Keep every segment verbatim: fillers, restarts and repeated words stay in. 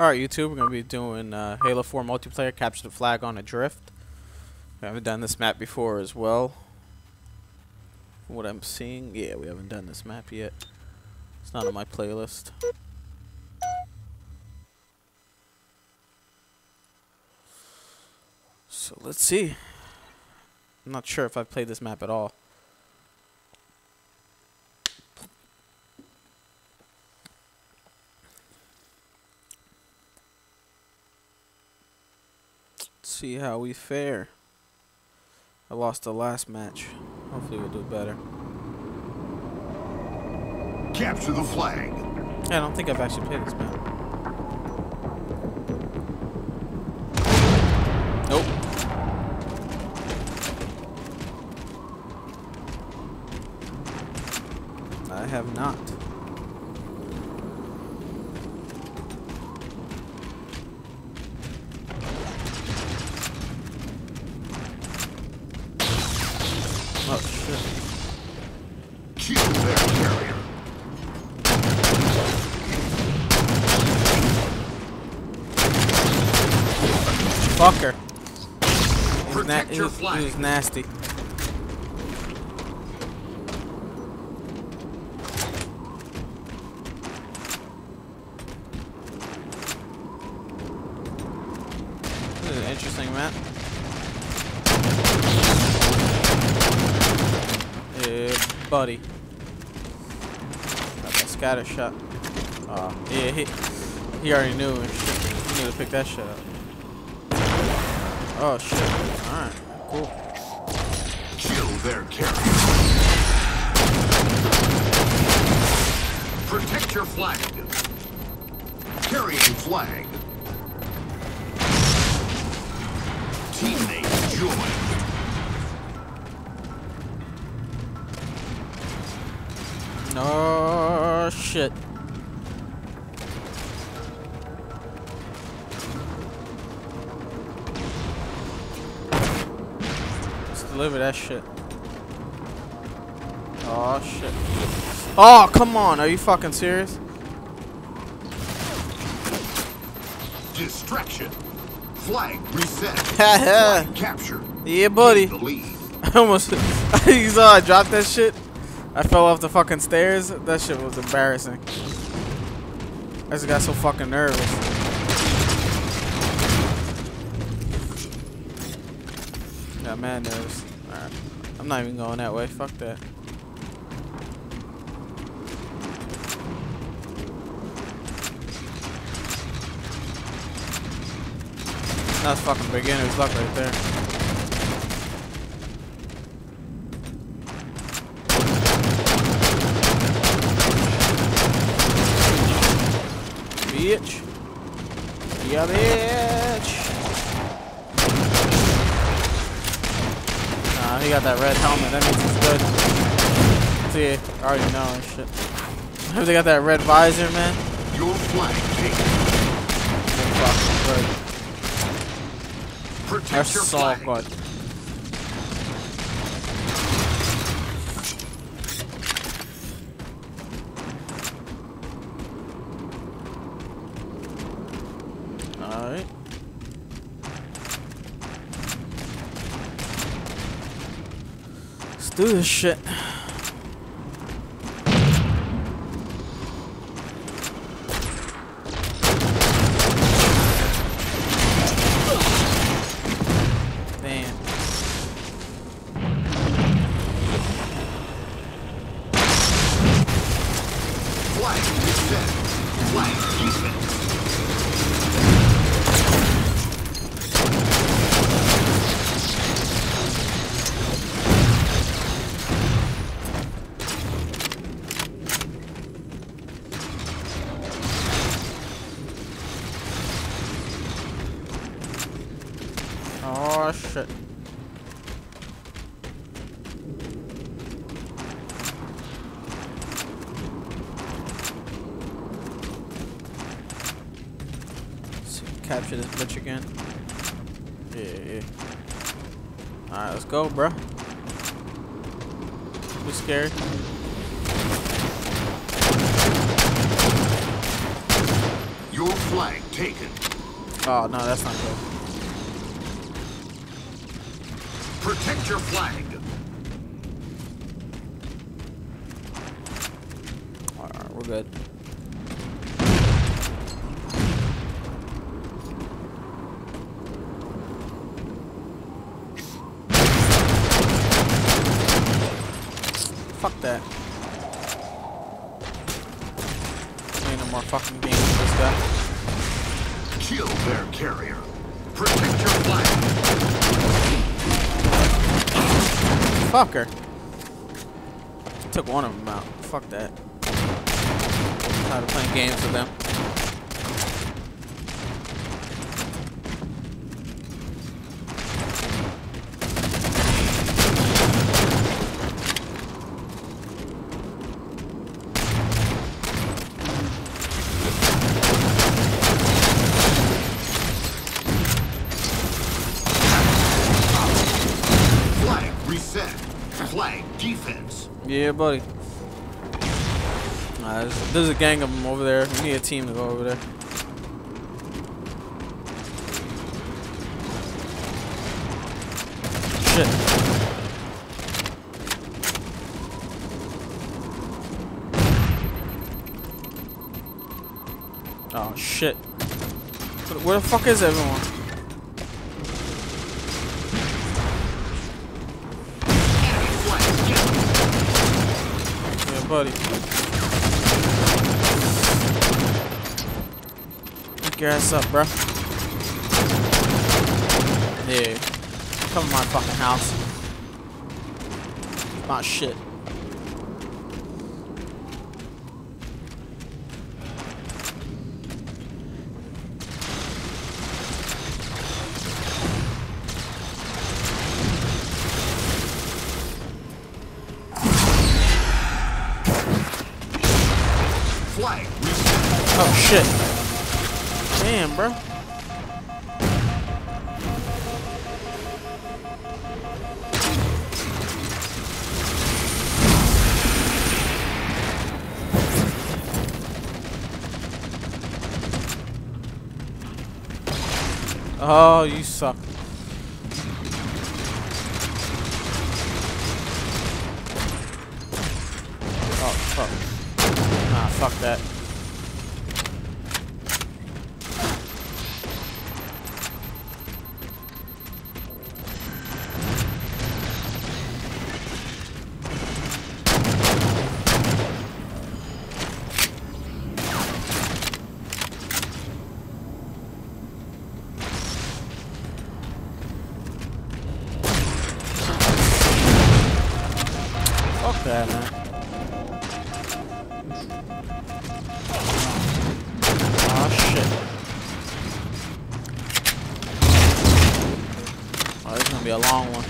Alright, YouTube, we're going to be doing uh, Halo four multiplayer, Capture the Flag on Adrift. We haven't done this map before as well. From what I'm seeing, yeah, we haven't done this map yet. It's not on my playlist. So let's see. I'm not sure if I've played this map at all. See how we fare. I lost the last match. Hopefully we'll do better. Capture the flag. I don't think I've actually played this map. Nope. I have not. Oh shit. Kill that carrier. Fucker. Protect your flag. He was nasty. This is an interesting map. Buddy, got that scatter shot. Uh, yeah, he he already knew. And shit. He knew to pick that shit up. Oh shit! All right, cool. Kill their carrier. Protect your flag. Carrying flag. Teammates join. Oh shit. Let's deliver that shit. Oh shit. Oh, come on. Are you fucking serious? Distraction. Flag reset. Flag captured. Yeah, buddy. The lead. I almost you saw I dropped that shit. I fell off the fucking stairs. That shit was embarrassing. I just got so fucking nervous. Got mad nervous. Alright. I'm not even going that way. Fuck that. That's fucking beginner's luck right there. Bitch. Yeah, bitch. Nah, he got that red helmet. That means it's good. See, I already know and shit. Have they got that red visor, man? Your flag taken. Protect That's your so flag. Good. Alright. Let's do this shit. Damn. Flag reset. Flag defense. Oh shit. Let's capture this bitch again. Yeah, yeah. Alright, let's go, bro. Too scared. Your flag taken. Oh, no, that's not good. Protect your flag. All right, we're good. Fuck that. Ain't no more fucking games with this guy. Kill their carrier. Protect your flag. Fucker. Took one of them out. Fuck that. I'm tired of playing games with them. Yeah, buddy. Nah, there's, there's a gang of them over there. We need a team to go over there. Shit. Oh, shit. Where the fuck is everyone? Buddy. Pick your ass up, bruh. Yeah. Come to my fucking house. My shit. Oh shit. Damn, bro. Oh, you suck. Oh, fuck. Nah, fuck that. Yeah, man. Oh shit. Oh, this is gonna be a long one.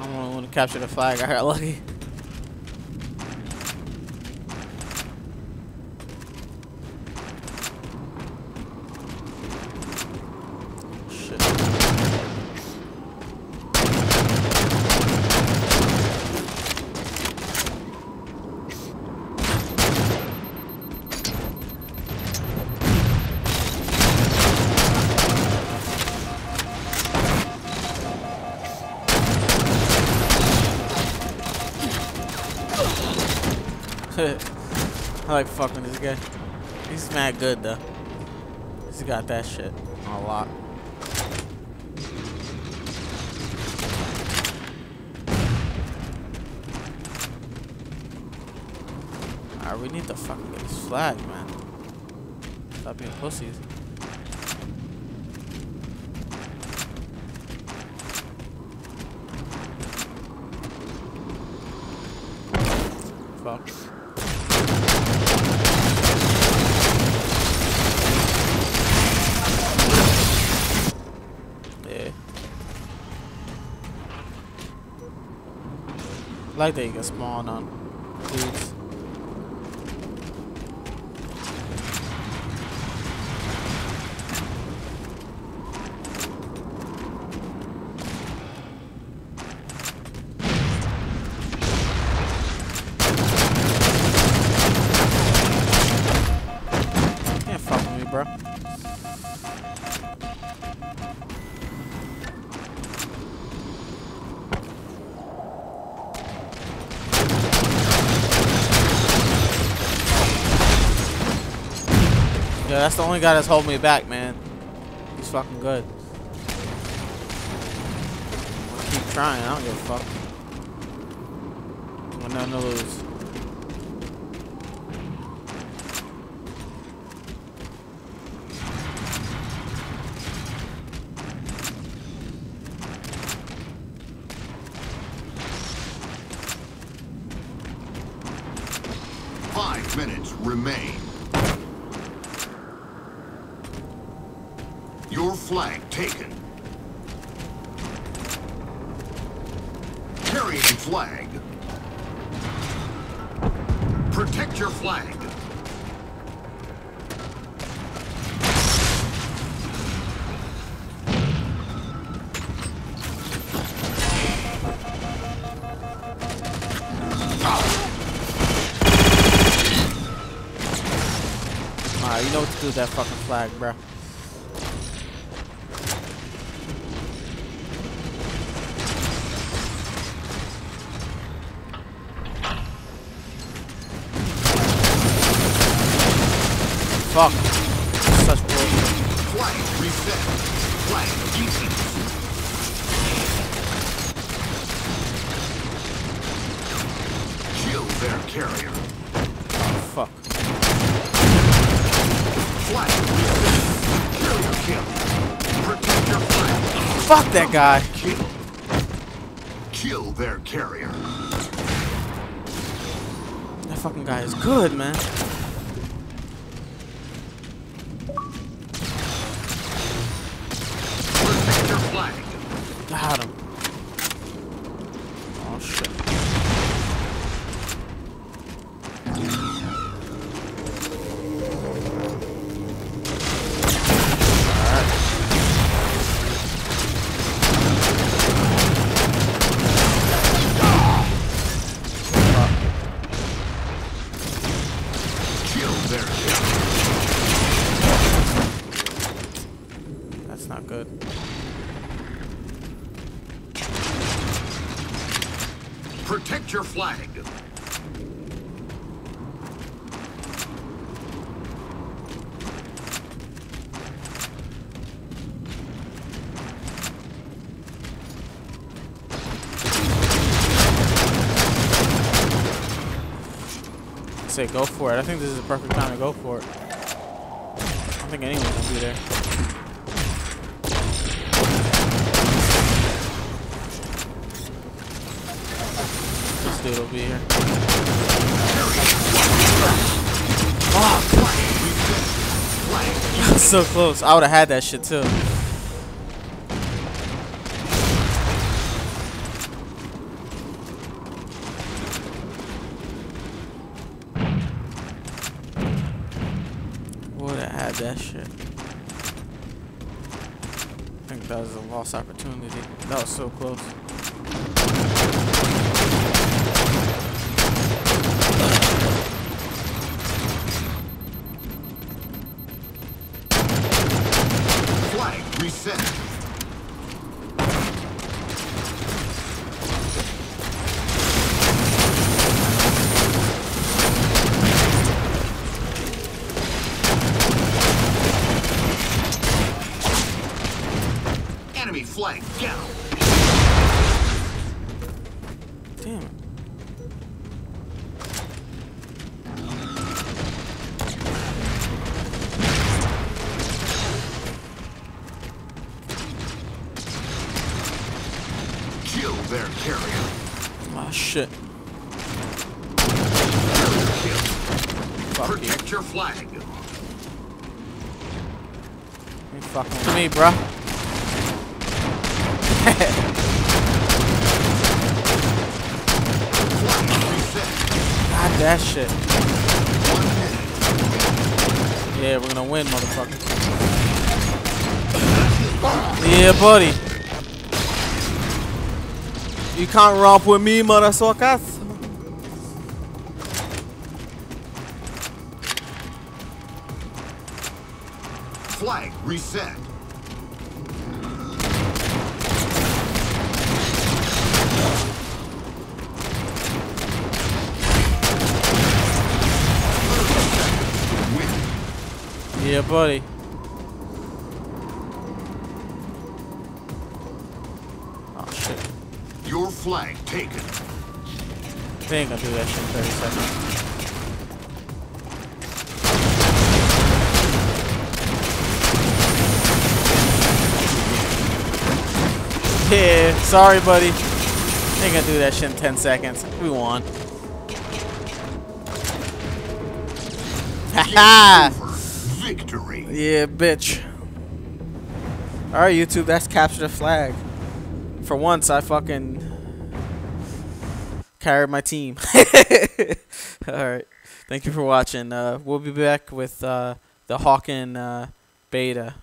I'm gonna want to capture the flag. I got lucky. I like fucking this guy. He's mad good though. He's got that shit a lot. Alright, we need to fucking get this flag, man. Stop being pussies. Fuck. Like that you can spawn on dudes. Yeah, that's the only guy that's holding me back, man. He's fucking good. I keep trying. I don't give a fuck. I'm not gonna lose. Five minutes remain. Your flag taken. Carry the flag. Protect your flag. You know what to do with that fucking flag, bruh. Fuck. Such bullshit. Flag reset. Flag decent. Shield their carrier. Oh, fuck. Flag reset. Carrier kill. Protect your flag. Fuck that guy. Kill. Kill their carrier. That fucking guy is good, man. Got him. Oh shit. Alright. That's not good. Protect your flag. I say go for it. I think this is the perfect time to go for it. I don't think anyone can be there. It'll be here. Oh, so close. I would have had that shit too. Would have had that shit. I think that was a lost opportunity. That was so close. Reset. Enemy flag down. Damn it. Their carrier. Oh shit. Fuck Protect you. your flag. You fucking with me, bruh. God, that shit. Yeah, we're gonna win, motherfucker. Yeah, buddy. You can't romp with me, motherfuckers. Flag reset. Win. Yeah, buddy. Oh, shit. Your flag taken. They ain't gonna do that shit in thirty seconds. Yeah, sorry, buddy. They ain't gonna do that shit in ten seconds. We won. Haha! Victory. Yeah, bitch. Alright, YouTube, that's Capture the Flag. For once, I fucking carried my team. Alright. Thank you for watching. Uh, we'll be back with uh, the Hawken uh, beta.